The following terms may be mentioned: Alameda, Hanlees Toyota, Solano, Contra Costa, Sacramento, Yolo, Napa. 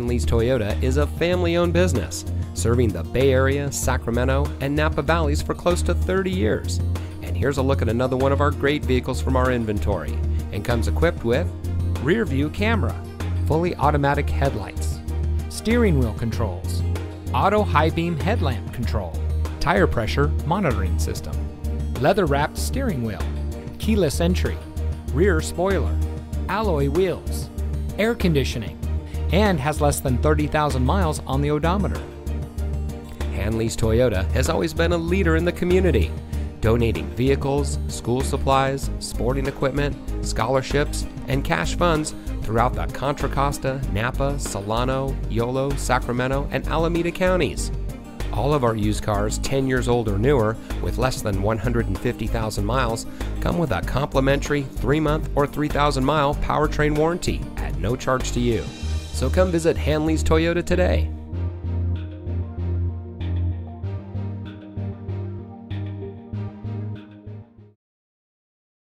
Hanlees Toyota is a family-owned business, serving the Bay Area, Sacramento, and Napa Valleys for close to 30 years. And here's a look at another one of our great vehicles from our inventory, and comes equipped with rear view camera, fully automatic headlights, steering wheel controls, auto high beam headlamp control, tire pressure monitoring system, leather wrapped steering wheel, keyless entry, rear spoiler, alloy wheels, air conditioning, and has less than 30,000 miles on the odometer. Hanlees Toyota has always been a leader in the community, donating vehicles, school supplies, sporting equipment, scholarships, and cash funds throughout the Contra Costa, Napa, Solano, Yolo, Sacramento, and Alameda counties. All of our used cars 10 years old or newer with less than 150,000 miles come with a complimentary 3-month or 3,000-mile powertrain warranty at no charge to you. So come visit Hanlees Toyota today.